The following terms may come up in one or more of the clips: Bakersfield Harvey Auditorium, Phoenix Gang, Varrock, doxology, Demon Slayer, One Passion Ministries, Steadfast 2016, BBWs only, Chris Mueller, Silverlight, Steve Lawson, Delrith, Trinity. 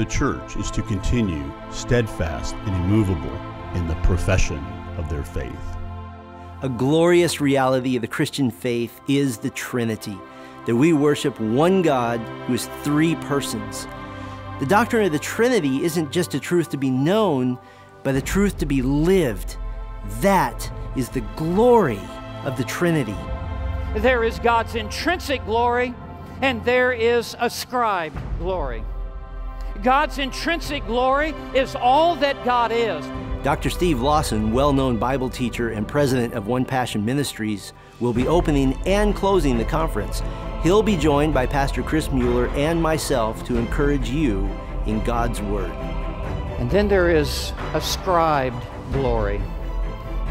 the church is to continue steadfast and immovable in the profession of their faith. A glorious reality of the Christian faith is the Trinity, that we worship one God who is three persons. The doctrine of the Trinity isn't just a truth to be known, but a truth to be lived. That is the glory of the Trinity. There is God's intrinsic glory, and there is ascribed glory. God's intrinsic glory is all that God is. Dr. Steve Lawson, well-known Bible teacher and president of One Passion Ministries, will be opening and closing the conference. He'll be joined by Pastor Chris Mueller and myself to encourage you in God's Word. And then there is ascribed glory.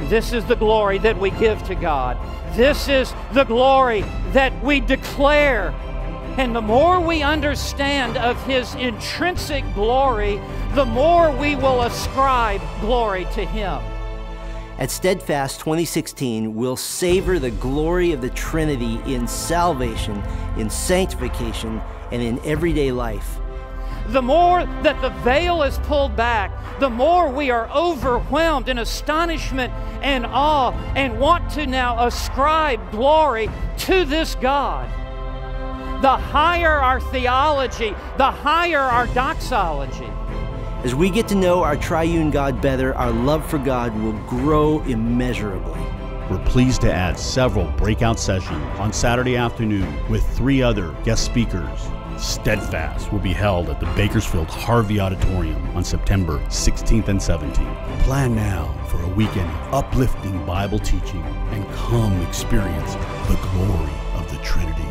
This is the glory that we give to God. This is the glory that we declare. And the more we understand of His intrinsic glory, the more we will ascribe glory to Him. At Steadfast 2016, we'll savor the glory of the Trinity in salvation, in sanctification, and in everyday life. The more that the veil is pulled back, the more we are overwhelmed in astonishment and awe and want to now ascribe glory to this God. The higher our theology, the higher our doxology. As we get to know our triune God better, our love for God will grow immeasurably. We're pleased to add several breakout sessions on Saturday afternoon with 3 other guest speakers. Steadfast will be held at the Bakersfield Harvey Auditorium on September 16th and 17th. Plan now for a weekend of uplifting Bible teaching and come experience the glory of the Trinity.